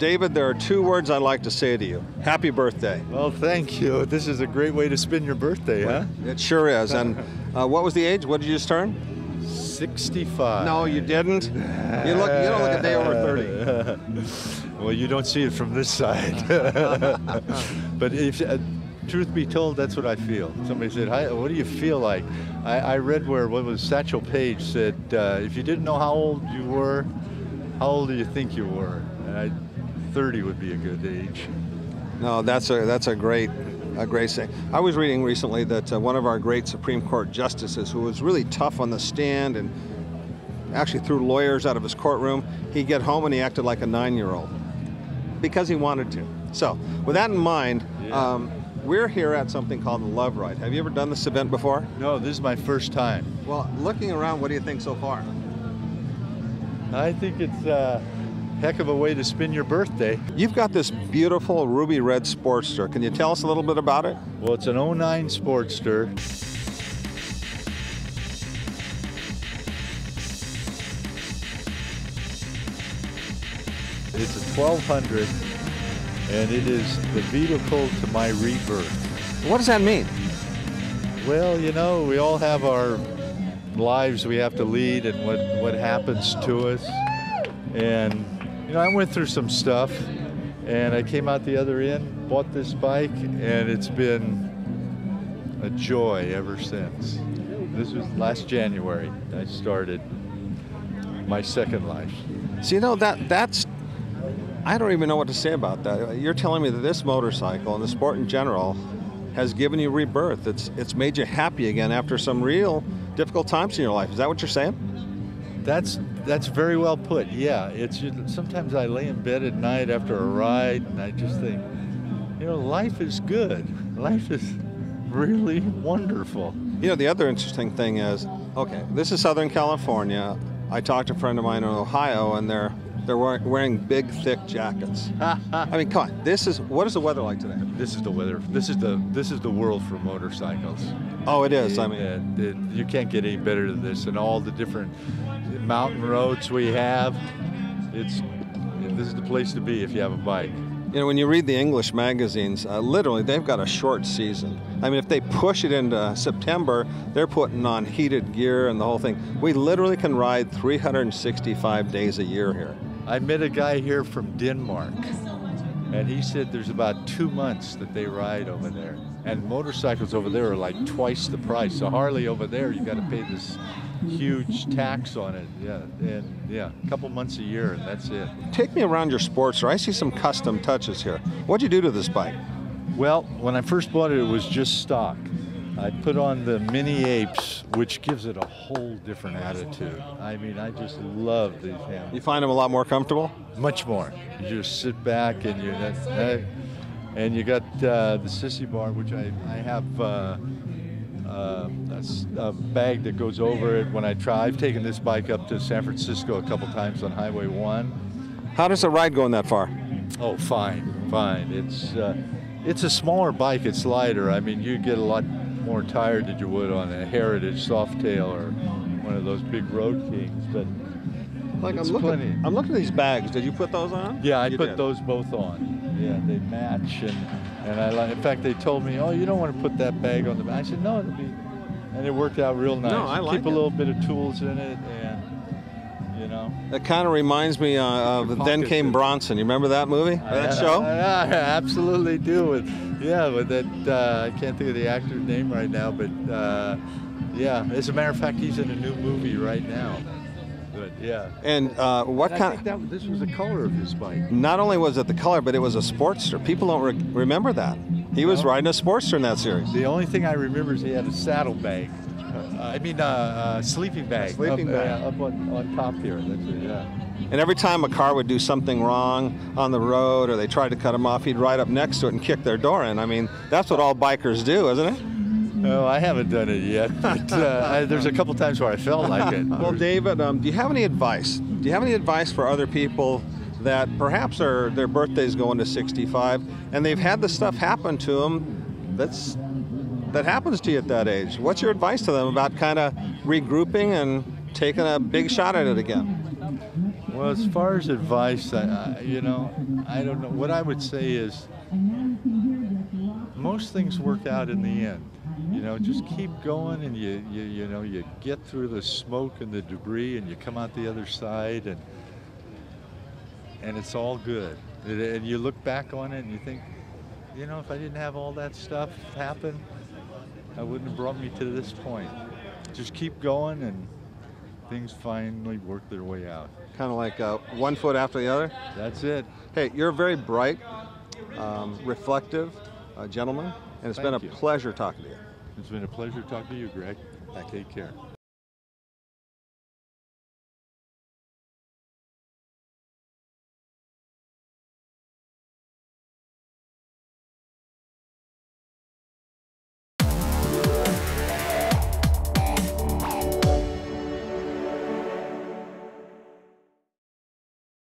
David, there are two words I'd like to say to you. Happy birthday. Well, thank you. This is a great way to spend your birthday, well, huh? It sure is. And what was the age? What did you just turn? 65. No, you didn't. You don't look a day over 30. Well, you don't see it from this side. But if, truth be told, that's what I feel. Somebody said, "Hi, what do you feel like?" I read where what was Satchel Paige said, if you didn't know how old you were, how old do you think you were? And 30 would be a good age. No, that's a great. A great saying. I was reading recently that one of our great Supreme Court justices, who was really tough on the stand and actually threw lawyers out of his courtroom, he'd get home and he acted like a 9-year-old because he wanted to. So with that in mind, we're here at something called the Love Ride. Have you ever done this event before? No, this is my first time. Well, looking around, what do you think so far? I think it's heck of a way to spend your birthday. You've got this beautiful ruby red Sportster. Can you tell us a little bit about it? Well, it's an 09 Sportster. It's a 1200 and it is the vehicle to my rebirth. What does that mean? Well, you know, we all have our lives we have to lead and what happens to us. And you know, I went through some stuff, and I came out the other end, bought this bike, and it's been a joy ever since. This was last January. I started my second life. So you know, that's, I don't even know what to say about that. You're telling me that this motorcycle and the sport in general has given you rebirth. It's made you happy again after some real difficult times in your life. Is that what you're saying? That's very well put. Yeah, it's sometimes I lay in bed at night after a ride and I just think, you know, life is good. Life is really wonderful. You know, the other interesting thing is, okay, this is Southern California. I talked to a friend of mine in Ohio and they're wearing big, thick jackets. I mean, come on. This is, what is the weather like today? This is the weather. This is the world for motorcycles. Oh, it is. I mean, you can't get any better than this, and all the different mountain roads we have. This is the place to be if you have a bike. You know, when you read the English magazines, literally they've got a short season. I mean, if they push it into September, they're putting on heated gear and the whole thing. We literally can ride 365 days a year here. I met a guy here from Denmark, and he said there's about 2 months that they ride over there. And motorcycles over there are like twice the price. A Harley over there, you got to pay this huge tax on it. Yeah, a couple months a year, and that's it. Take me around your Sportster. I see some custom touches here. What'd you do to this bike? Well, when I first bought it, it was just stock. I put on the mini apes, which gives it a whole different attitude. I mean, I just love these handles. You find them a lot more comfortable? Much more. You just sit back and you. And you got the sissy bar, which I have a bag that goes over it when I try. I've taken this bike up to San Francisco a couple times on Highway 1. How does a ride going that far? Oh, fine. It's a smaller bike. It's lighter. I mean, you get a lot more tired than you would on a Heritage Softtail or one of those big Road Kings, but like I'm looking at these bags. Did you put those on? Yeah, I put those both on. Yeah, they match, and I like. In fact, they told me, "Oh, you don't want to put that bag on the back." I said, "No, it'll be," and it worked out real nice. No, I like it. Keep a little bit of tools in it, and you know. That kind of reminds me of Then Came Bronson. You remember that movie? That show? I absolutely do. With that, I can't think of the actor's name right now, but yeah. As a matter of fact, he's in a new movie right now. But, yeah. And this was the color of his bike. Not only was it the color, but it was a Sportster. People don't remember that. He was riding a Sportster in that series. The only thing I remember is he had a saddle bag. I mean, a sleeping bag. A sleeping bag. Up on top here. That's it, yeah. And every time a car would do something wrong on the road or they tried to cut him off, he'd ride up next to it and kick their door in. I mean, that's what all bikers do, isn't it? No, I haven't done it yet, but there's a couple times where I felt like it. Well, David, do you have any advice? Do you have any advice for other people that perhaps their birthday's going to 65, and they've had the stuff happen to them that happens to you at that age? What's your advice to them about kind of regrouping and taking a big shot at it again? Well, as far as advice, I don't know. What I would say is most things work out in the end. You know, just keep going, and you get through the smoke and the debris, and you come out the other side, and it's all good. And you look back on it and you think, you know, if I didn't have all that stuff happen, I wouldn't have brought me to this point. Just keep going, and things finally work their way out. Kind of like one foot after the other? That's it. Hey, you're a very bright, reflective gentleman, and it's been a pleasure talking to you. It's been a pleasure talking to you, Greg. Take care.